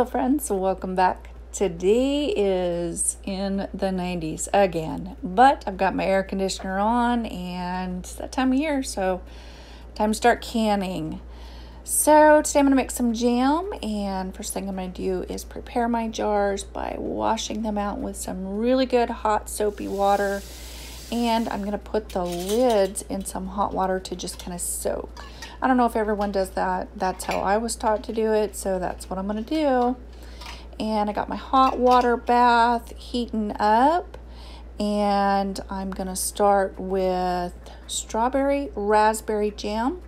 Hello friends, welcome back. Today is in the 90s again, but I've got my air conditioner on and it's that time of year, so time to start canning. So today I'm going to make some jam, and first thing I'm going to do is prepare my jars by washing them out with some really good hot soapy water, and I'm going to put the lids in some hot water to just kind of soak. I don't know if everyone does that. That's how I was taught to do it, so that's what I'm gonna do. And I got my hot water bath heating up, and I'm gonna start with strawberry raspberry jam.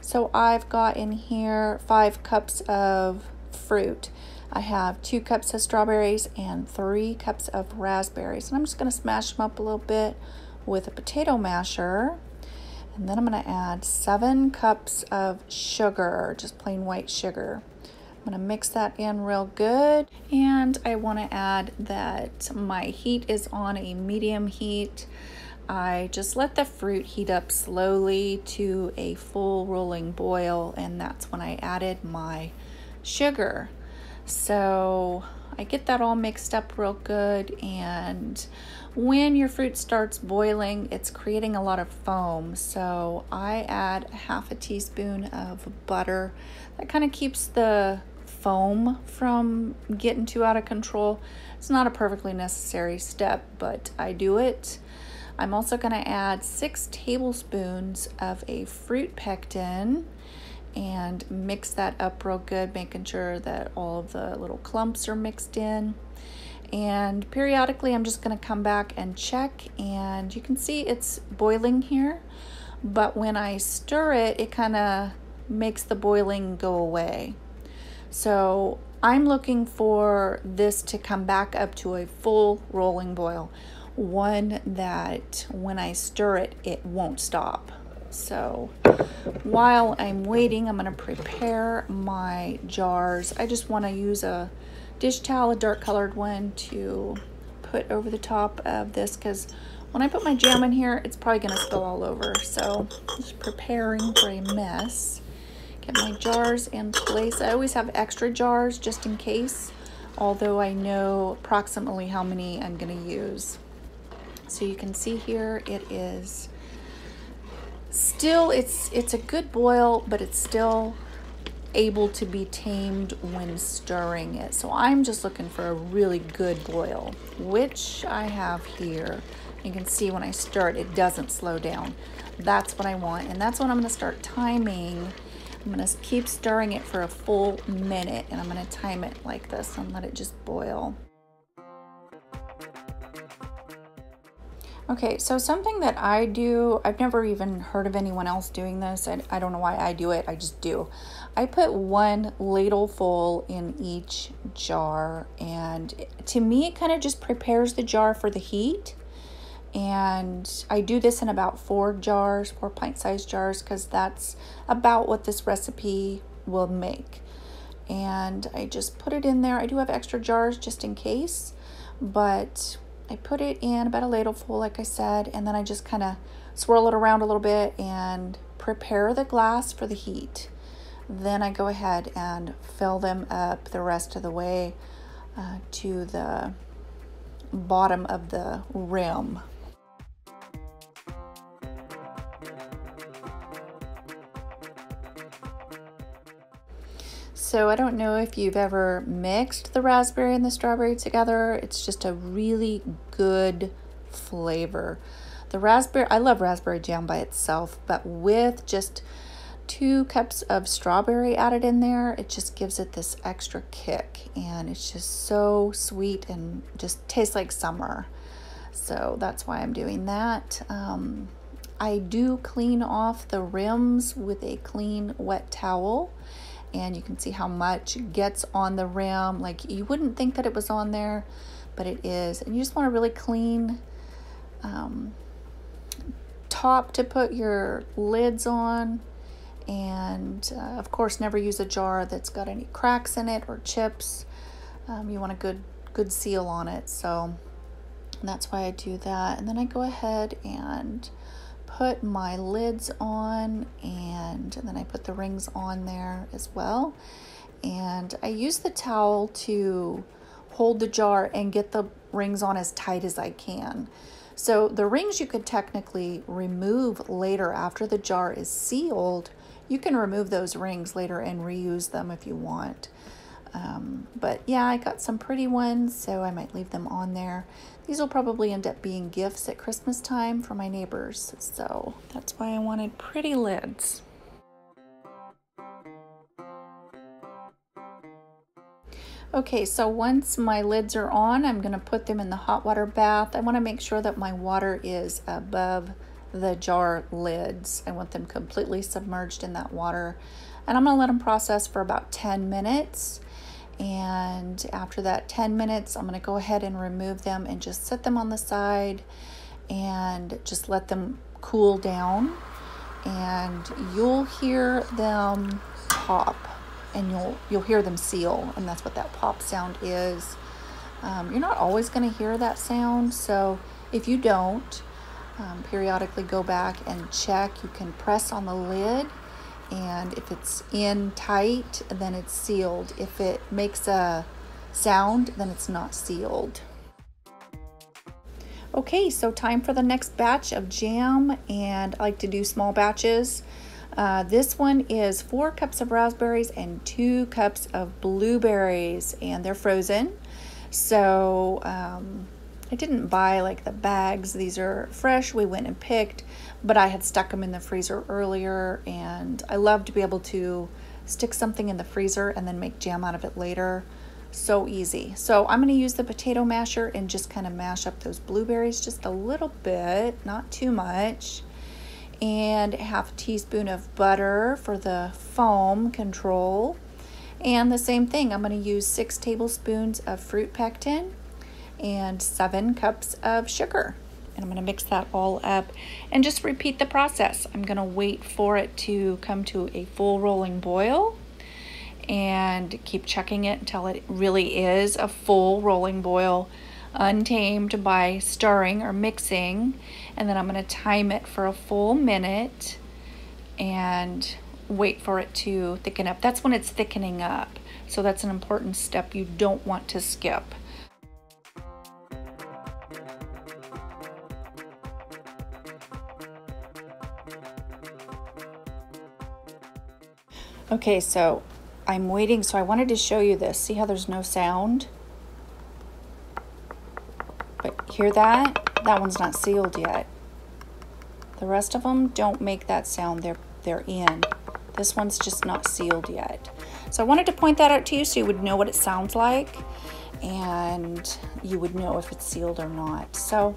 So I've got in here 5 cups of fruit. I have 2 cups of strawberries and 3 cups of raspberries. And I'm just gonna smash them up a little bit with a potato masher. And then I'm going to add 7 cups of sugar, just plain white sugar. I'm going to mix that in real good. And I want to add that my heat is on a medium heat. I just let the fruit heat up slowly to a full rolling boil, and that's when I added my sugar. So I get that all mixed up real good, and when your fruit starts boiling, it's creating a lot of foam. So I add 1/2 teaspoon of butter. That kind of keeps the foam from getting too out of control. It's not a perfectly necessary step, but I do it. I'm also going to add 6 tablespoons of a fruit pectin and mix that up real good, making sure that all of the little clumps are mixed in. And periodically I'm just going to come back and check, and you can see it's boiling here, but when I stir it, it kind of makes the boiling go away. So I'm looking for this to come back up to a full rolling boil, one that when I stir it, it won't stop. So while I'm waiting, I'm going to prepare my jars. I just want to use a dish towel, a dark colored one, to put over the top of this, because when I put my jam in here, it's probably going to spill all over. So just preparing for a mess. Get my jars in place. I always have extra jars just in case, although I know approximately how many I'm going to use. So you can see here it is. Still, it's a good boil, but it's still able to be tamed when stirring it. So I'm just looking for a really good boil, which I have here. You can see when I stir it, it doesn't slow down. That's what I want, and that's when I'm going to start timing. I'm going to keep stirring it for a full minute, and I'm going to time it like this and let it just boil. Okay, so something that I do, I've never even heard of anyone else doing this. I don't know why I do it, I just do. I put 1 ladleful in each jar, and to me it kind of just prepares the jar for the heat. And I do this in about 4 jars, 4 pint-sized jars, because that's about what this recipe will make. And I just put it in there. I do have extra jars just in case, but I put it in about 1 ladleful, like I said, and then I just kind of swirl it around a little bit and prepare the glass for the heat. Then I go ahead and fill them up the rest of the way to the bottom of the rim. So I don't know if you've ever mixed the raspberry and the strawberry together. It's just a really good flavor. The raspberry, I love raspberry jam by itself, but with just 2 cups of strawberry added in there, it just gives it this extra kick, and it's just so sweet and just tastes like summer. So that's why I'm doing that. I do clean off the rims with a clean wet towel, and you can see how much gets on the rim. Like, you wouldn't think that it was on there, but it is. And you just want a really clean top to put your lids on. And of course, never use a jar that's got any cracks in it or chips. You want a good seal on it. So that's why I do that. And then I go ahead and put my lids on, and then I put the rings on there as well, and I used the towel to hold the jar and get the rings on as tight as I can. So the rings you could technically remove later after the jar is sealed. You can remove those rings later and reuse them if you want. But yeah, I got some pretty ones, so I might leave them on there. These will probably end up being gifts at Christmas time for my neighbors, so that's why I wanted pretty lids. Okay, so once my lids are on, I'm gonna put them in the hot water bath. I wanna make sure that my water is above the jar lids. I want them completely submerged in that water. And I'm gonna let them process for about 10 minutes. And after that 10 minutes, I'm gonna go ahead and remove them and just set them on the side and just let them cool down. And you'll hear them pop. And you'll hear them seal, and that's what that pop sound is. You're not always going to hear that sound, so if you don't, periodically go back and check. You can press on the lid, and if it's in tight, then it's sealed. If it makes a sound, then it's not sealed. Okay, so time for the next batch of jam, and I like to do small batches. This one is 4 cups of raspberries and 2 cups of blueberries, and they're frozen. So I didn't buy like the bags. These are fresh. We went and picked, but I had stuck them in the freezer earlier, and I love to be able to stick something in the freezer and then make jam out of it later. So easy. So I'm going to use the potato masher and just kind of mash up those blueberries just a little bit, not too much. And 1/2 teaspoon of butter for the foam control. And the same thing, I'm gonna use 6 tablespoons of fruit pectin and 7 cups of sugar. And I'm gonna mix that all up and just repeat the process. I'm gonna wait for it to come to a full rolling boil and keep checking it until it really is a full rolling boil, untamed by stirring or mixing. And then I'm going to time it for a full minute and wait for it to thicken up. That's when it's thickening up, so that's an important step you don't want to skip. Okay, so I'm waiting, so I wanted to show you this. See how there's no sound? Hear that? That one's not sealed yet. The rest of them don't make that sound. They're in. This one's just not sealed yet. So I wanted to point that out to you so you would know what it sounds like, and you would know if it's sealed or not. So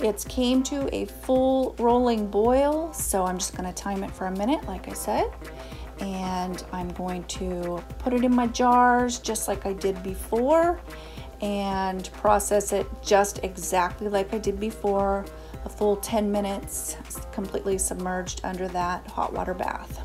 it's came to a full rolling boil. So I'm just gonna time it for a minute, like I said, and I'm going to put it in my jars just like I did before, and process it just exactly like I did before, a full 10 minutes, completely submerged under that hot water bath.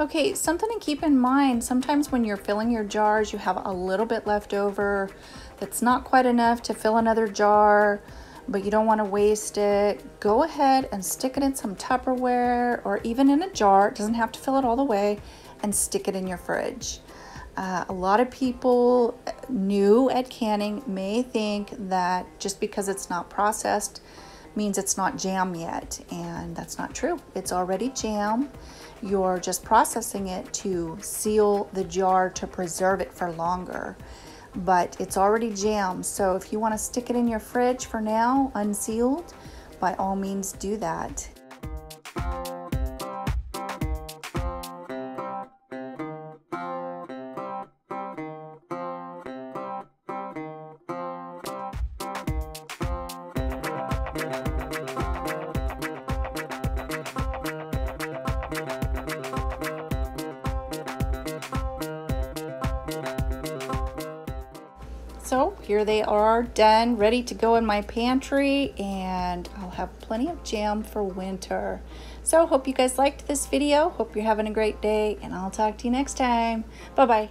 Okay, something to keep in mind, sometimes when you're filling your jars, you have a little bit left over that's not quite enough to fill another jar, but you don't want to waste it. Go ahead and stick it in some Tupperware or even in a jar. It doesn't have to fill it all the way, and stick it in your fridge. A lot of people new at canning may think that just because it's not processed means it's not jam yet, and that's not true. It's already jam. You're just processing it to seal the jar to preserve it for longer, but it's already jam. So if you want to stick it in your fridge for now, unsealed, by all means do that. So here they are, done, ready to go in my pantry, and I'll have plenty of jam for winter. So hope you guys liked this video. Hope you're having a great day, and I'll talk to you next time. Bye-bye.